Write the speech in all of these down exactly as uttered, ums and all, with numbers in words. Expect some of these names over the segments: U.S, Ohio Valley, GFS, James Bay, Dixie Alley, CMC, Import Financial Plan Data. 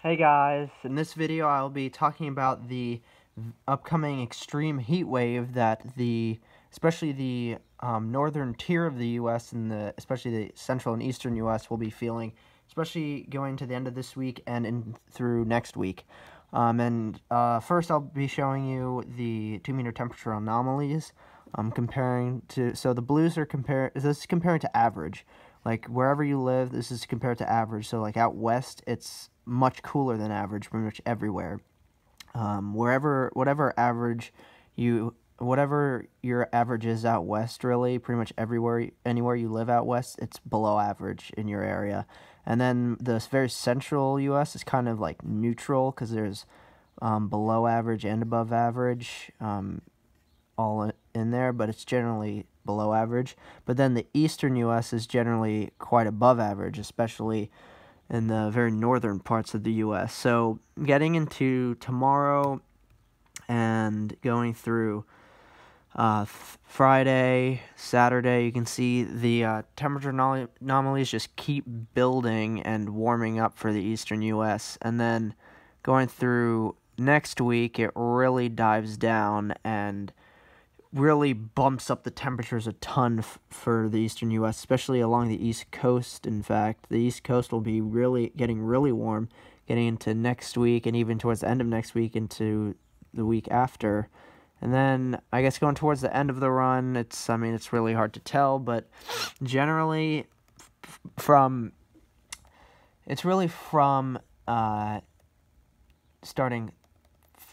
Hey guys, in this video I'll be talking about the upcoming extreme heat wave that the, especially the um, northern tier of the U S and the, especially the central and eastern U S will be feeling, especially going to the end of this week and in through next week. Um, and uh, first I'll be showing you the two meter temperature anomalies, um, comparing to, so the blues are compare, this is comparing to average. Like, wherever you live, this is compared to average. So, like, out west, it's much cooler than average pretty much everywhere. Um, wherever, whatever average you, whatever your average is out west, really, pretty much everywhere, anywhere you live out west, it's below average in your area. And then the very central U S is kind of, like, neutral because there's um, below average and above average um, all in there, but it's generally below average. But then the eastern U S is generally quite above average, especially in the very northern parts of the U S So getting into tomorrow and going through uh, Friday, Saturday, you can see the uh, temperature anomalies just keep building and warming up for the eastern U S And then going through next week, it really dives down and really bumps up the temperatures a ton f for the eastern U S, especially along the East Coast. In fact, the East Coast will be really getting really warm getting into next week and even towards the end of next week into the week after. And then I guess going towards the end of the run, it's, I mean, it's really hard to tell, but generally f from, it's really from uh, starting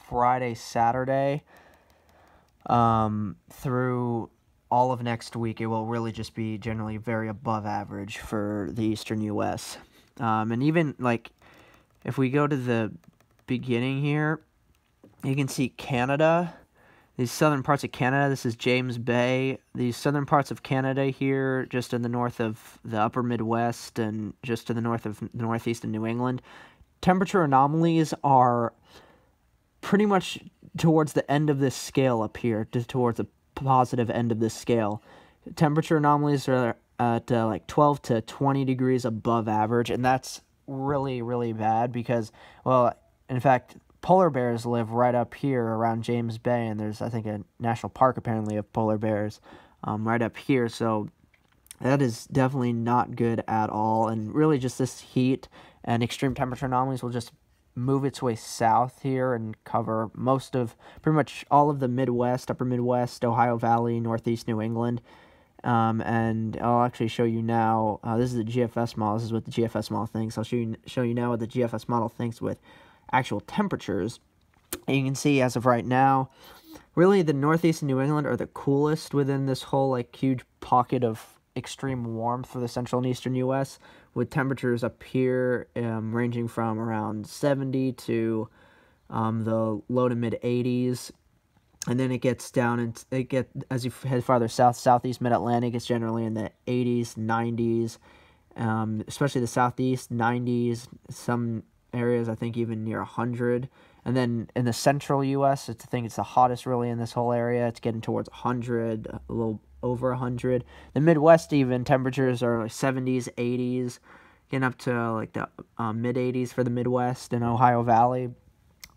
Friday, Saturday, Um, through all of next week, it will really just be generally very above average for the eastern U S Um, and even, like, if we go to the beginning here, you can see Canada, these southern parts of Canada, this is James Bay, these southern parts of Canada here, just in the north of the upper Midwest and just to the north of the northeast of New England, temperature anomalies are pretty much towards the end of this scale up here, to, towards the positive end of this scale. Temperature anomalies are at uh, like twelve to twenty degrees above average, and that's really, really bad because, well, in fact, polar bears live right up here around James Bay, and there's, I think, a national park apparently of polar bears um, right up here, so that is definitely not good at all. And really just this heat and extreme temperature anomalies will just move its way south here and cover most of, pretty much all of the Midwest, upper Midwest, Ohio Valley, northeast New England. Um, and I'll actually show you now, uh, this is the G F S model, this is what the G F S model thinks. I'll show you, show you now what the G F S model thinks with actual temperatures. And you can see as of right now, really the northeast New England are the coolest within this whole like huge pocket of extreme warmth for the central and eastern U S, with temperatures up here um, ranging from around seventy to um, the low to mid eighties, and then it gets down and it get as you head farther south, southeast mid Atlantic, it's generally in the eighties, nineties, um, especially the southeast nineties, some areas I think even near one hundred. And then in the central U S, it's, I think it's the hottest really in this whole area. It's getting towards one hundred, a little over one hundred. The Midwest even, temperatures are like seventies, eighties, getting up to like the uh, mid-eighties for the Midwest and Ohio Valley.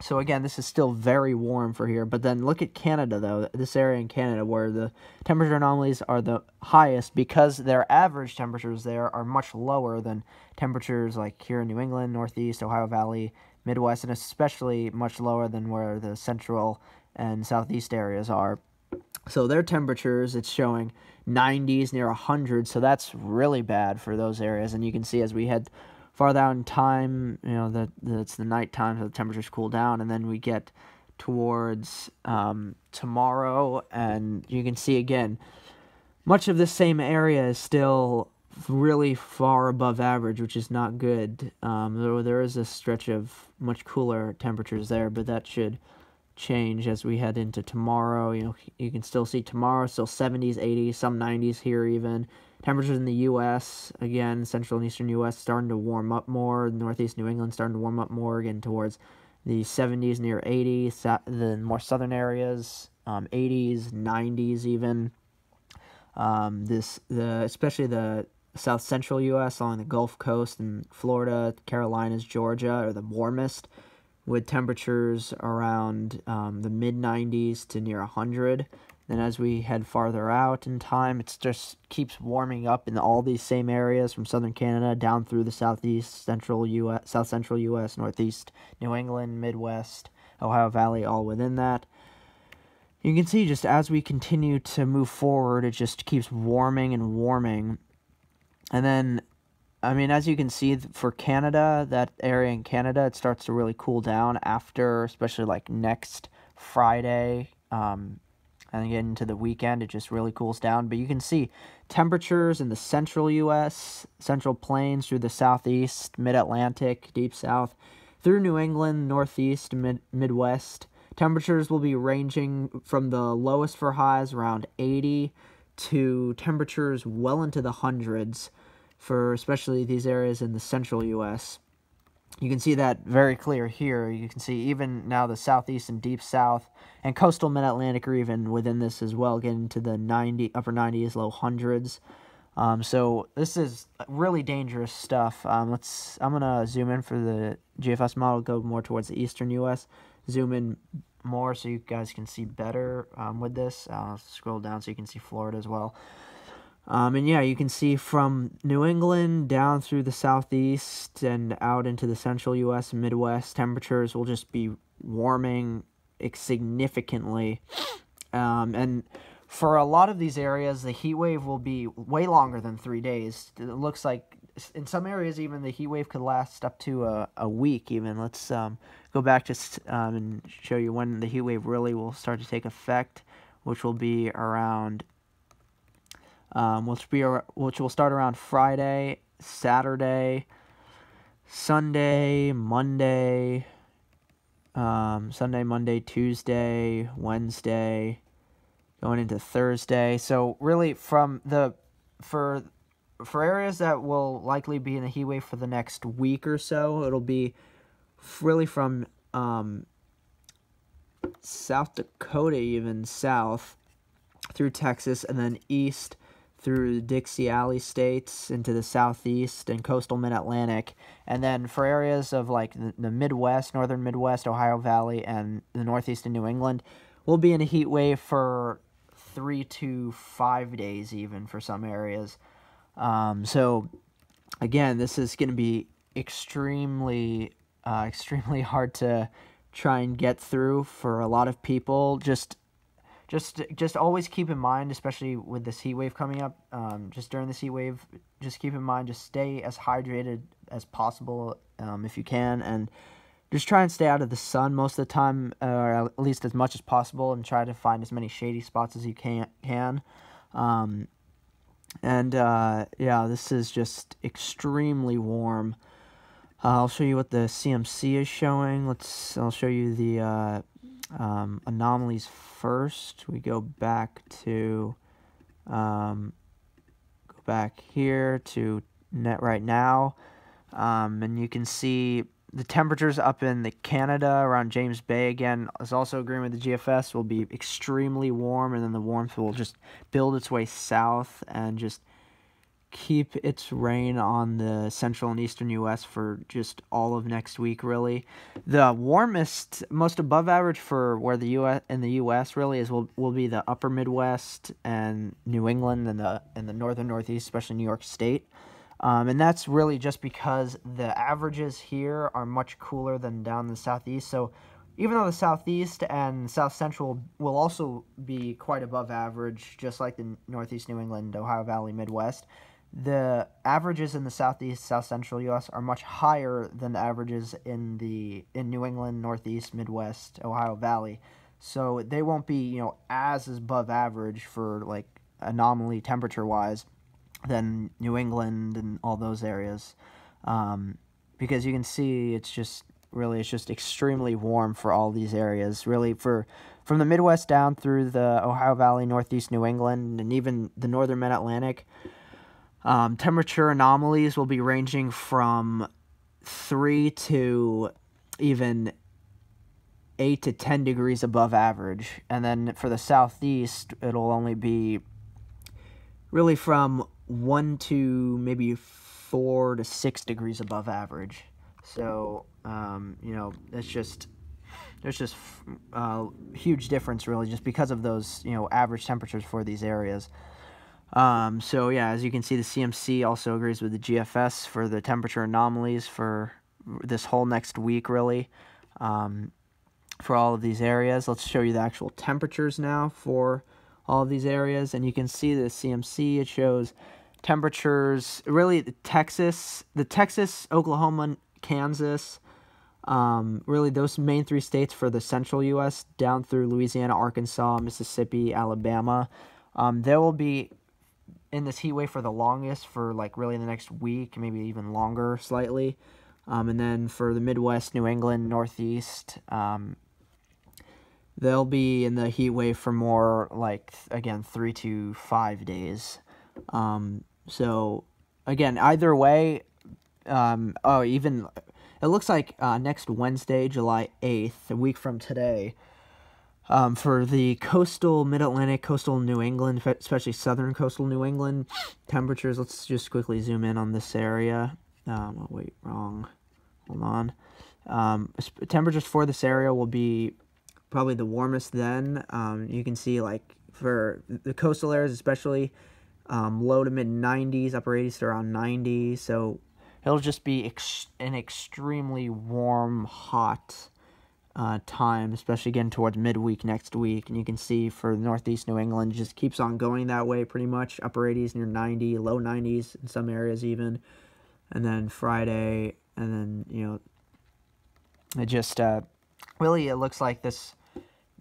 So again, this is still very warm for here. But then look at Canada, though, this area in Canada where the temperature anomalies are the highest because their average temperatures there are much lower than temperatures like here in New England, Northeast, Ohio Valley, Midwest, and especially much lower than where the central and southeast areas are. So their temperatures, it's showing nineties, near one hundred, so that's really bad for those areas. And you can see as we head farther out in time, you know, that it's the nighttime, so the temperatures cool down, and then we get towards um, tomorrow, and you can see again, much of this same area is still really far above average, which is not good. Um, though there is a stretch of much cooler temperatures there, but that should change as we head into tomorrow. You know, you can still see tomorrow still seventies, eighties, some nineties here even. Temperatures in the U S, again, central and eastern U S starting to warm up more. Northeast New England starting to warm up more, again, towards the seventies, near eighty, the more southern areas, um, eighties, nineties even. Um, this the especially the South central U S along the Gulf Coast and Florida, Carolinas, Georgia are the warmest, with temperatures around um, the mid nineties to near one hundred. Then as we head farther out in time, it just keeps warming up in all these same areas from southern Canada down through the southeast, central U S, south central U S, northeast, New England, Midwest, Ohio Valley, all within that. You can see just as we continue to move forward, it just keeps warming and warming. And then, I mean, as you can see for Canada, that area in Canada, it starts to really cool down after, especially like next Friday, um, and again into the weekend, it just really cools down. But you can see temperatures in the central U S, central plains through the southeast, mid-Atlantic, deep south, through New England, northeast, mid Midwest. Temperatures will be ranging from the lowest for highs around eighty to temperatures well into the hundreds for especially these areas in the central U S. You can see that very clear here. You can see even now the southeast and deep south and coastal mid-Atlantic are even within this as well, getting into the ninety, upper nineties, low hundreds. Um, so this is really dangerous stuff. Um, let's. I'm gonna zoom in for the G F S model, go more towards the eastern U S, zoom in more so you guys can see better um, with this. I'll scroll down so you can see Florida as well. Um, and yeah, you can see from New England down through the southeast and out into the central U S and Midwest, temperatures will just be warming significantly. Um, and for a lot of these areas, the heat wave will be way longer than three days. It looks like in some areas even the heat wave could last up to a, a week even. Let's um, go back just um, and show you when the heat wave really will start to take effect, which will be around... Um, which, be, which will start around Friday, Saturday, Sunday, Monday, um, Sunday, Monday, Tuesday, Wednesday, going into Thursday. So really, from the for for areas that will likely be in the heat wave for the next week or so, it'll be really from um, South Dakota, even south through Texas, and then east through the Dixie Alley states into the southeast and coastal mid-Atlantic. And then for areas of like the Midwest, northern Midwest, Ohio Valley, and the northeast and New England, we'll be in a heat wave for three to five days even for some areas. Um, so again, this is going to be extremely, uh, extremely hard to try and get through for a lot of people. Just Just, just always keep in mind, especially with this heat wave coming up, um, just during this heat wave, just keep in mind, just stay as hydrated as possible um, if you can, and just try and stay out of the sun most of the time, or at least as much as possible, and try to find as many shady spots as you can. can. Um, and, uh, yeah, this is just extremely warm. Uh, I'll show you what the C M C is showing. Let's, I'll show you the... Uh, Um, anomalies first. We go back to um, go back here to net right now, um, and you can see the temperatures up in the Canada around James Bay again is also agreeing with the G F S, will be extremely warm, and then the warmth will just build its way south and just keep its reign on the central and eastern U S for just all of next week, really. The warmest, most above average for where the U S in the U S really is will will be the upper Midwest and New England and the and the northern Northeast, especially New York State. Um, and that's really just because the averages here are much cooler than down in the southeast. So even though the southeast and south central will also be quite above average, just like the northeast, New England, Ohio Valley, Midwest, the averages in the southeast, south central U S are much higher than the averages in the in New England, northeast, Midwest, Ohio Valley. So they won't be, you know, as above average for like anomaly temperature wise than New England and all those areas, um, because you can see it's just really it's just extremely warm for all these areas. Really, for from the Midwest down through the Ohio Valley, northeast New England, and even the northern Mid Atlantic. Um, temperature anomalies will be ranging from three to even eight to ten degrees above average, and then for the southeast, it'll only be really from one to maybe four to six degrees above average. So um, you know, it's just there's just a uh, huge difference really, just because of those, you know, average temperatures for these areas. Um, so yeah, as you can see, the C M C also agrees with the G F S for the temperature anomalies for this whole next week really, um, for all of these areas. Let's show you the actual temperatures now for all of these areas, and you can see the C M C, it shows temperatures really the Texas, the Texas, Oklahoma, Kansas, um, really those main three states for the central U S down through Louisiana, Arkansas, Mississippi, Alabama. Um, there will be in this heat wave for the longest, for like really the next week, maybe even longer slightly. Um, and then for the Midwest, New England, Northeast, um, they'll be in the heat wave for more like, again, three to five days. Um, so again, either way, um, oh, even it looks like uh, next Wednesday, July eighth, a week from today, Um, for the coastal mid-Atlantic, coastal New England, especially southern coastal New England, temperatures, let's just quickly zoom in on this area. Um, oh, wait, wrong. Hold on. Um, temperatures for this area will be probably the warmest then. Um, you can see, like, for the coastal areas especially, um, low to mid nineties, upper eighties to around ninety. So it'll just be ex an extremely warm, hot Uh, time, especially again towards midweek next week. And you can see for Northeast New England, just keeps on going that way pretty much. Upper eighties, near ninety, low nineties in some areas even. And then Friday, and then, you know, it just uh, really, it looks like this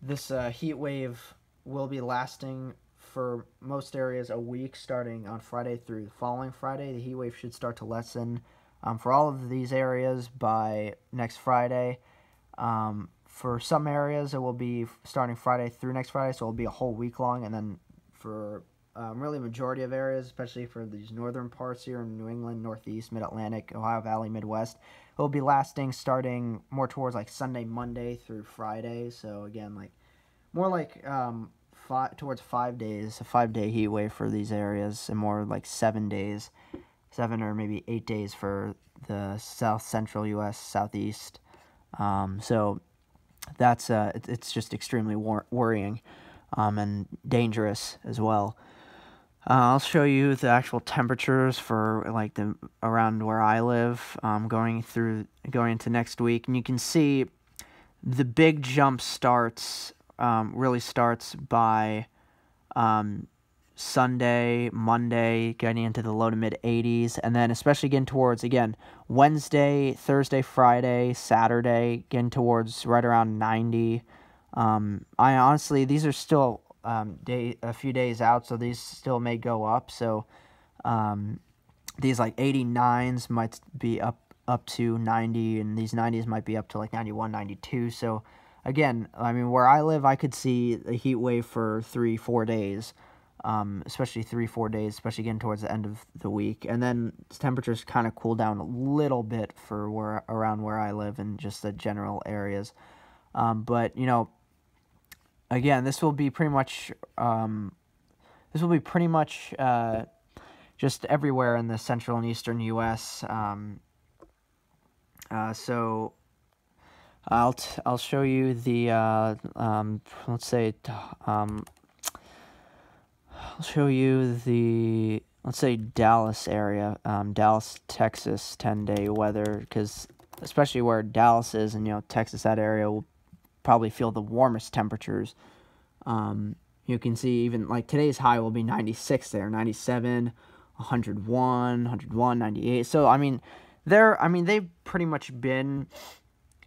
this uh, heat wave will be lasting for most areas a week, starting on Friday through the following Friday. The heat wave should start to lessen um, for all of these areas by next Friday. Um, for some areas, it will be starting Friday through next Friday, so it'll be a whole week long. And then for um, really majority of areas, especially for these northern parts here in New England, Northeast, Mid-Atlantic, Ohio Valley, Midwest, it'll be lasting starting more towards like Sunday, Monday through Friday. So again, like more like um, five, towards five days, a five-day heat wave for these areas, and more like seven days, seven or maybe eight days for the south central U S, southeast. Um, so that's, uh, it, it's just extremely wor worrying, um, and dangerous as well. Uh, I'll show you the actual temperatures for like the, around where I live, um, going through, going into next week. And you can see the big jump starts, um, really starts by, um, Sunday, Monday, getting into the low to mid eighties, and then especially getting towards, again, Wednesday, Thursday, Friday, Saturday, getting towards right around ninety. Um, I honestly, these are still um, day a few days out, so these still may go up. So um, these like eighty-nines might be up up to ninety, and these nineties might be up to like ninety-one, ninety-two. So again, I mean, where I live, I could see a heat wave for three, four days. Um, especially three, four days, especially getting towards the end of the week. And then temperatures kind of cool down a little bit for where around where I live and just the general areas. Um, but, you know, again, this will be pretty much, um, this will be pretty much uh, just everywhere in the central and eastern U S Um, uh, so I'll, t I'll show you the, uh, um, let's say, um, I'll show you the, let's say, Dallas area, um, Dallas, Texas, ten-day weather, because especially where Dallas is and, you know, Texas, that area will probably feel the warmest temperatures. Um, you can see even, like, today's high will be ninety-six there, ninety-seven, one oh one, one oh one, ninety-eight. So, I mean, they're, I mean, they've pretty much been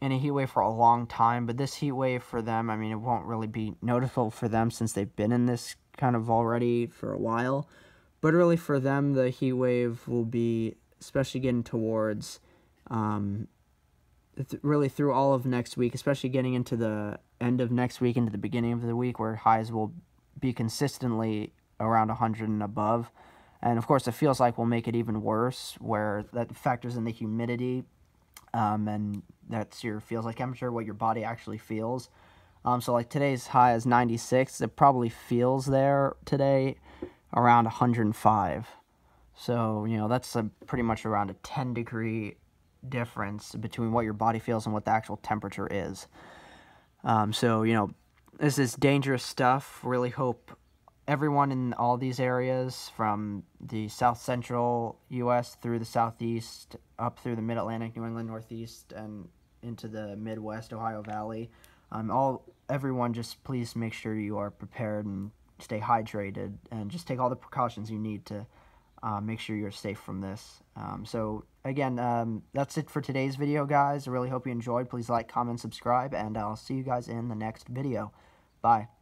in a heat wave for a long time, but this heat wave for them, I mean, it won't really be noticeable for them since they've been in this kind of already for a while. But really for them, the heat wave will be especially getting towards um, th really through all of next week, especially getting into the end of next week, into the beginning of the week, where highs will be consistently around one hundred and above. And of course, it feels like we'll make it even worse, where that factors in the humidity, um, and that's your feels like temperature, what your body actually feels. Um, so like today's high is ninety-six. It probably feels there today around one hundred five. So, you know, that's a, pretty much around a ten degree difference between what your body feels and what the actual temperature is. Um, so, you know, this is dangerous stuff. Really hope everyone in all these areas, from the south central U S through the southeast, up through the mid-Atlantic, New England, northeast, and into the Midwest, Ohio Valley, um, all everyone just please make sure you are prepared and stay hydrated and just take all the precautions you need to uh, make sure you're safe from this. Um, so again, um, that's it for today's video, guys. I really hope you enjoyed. Please like, comment, subscribe, and I'll see you guys in the next video. Bye.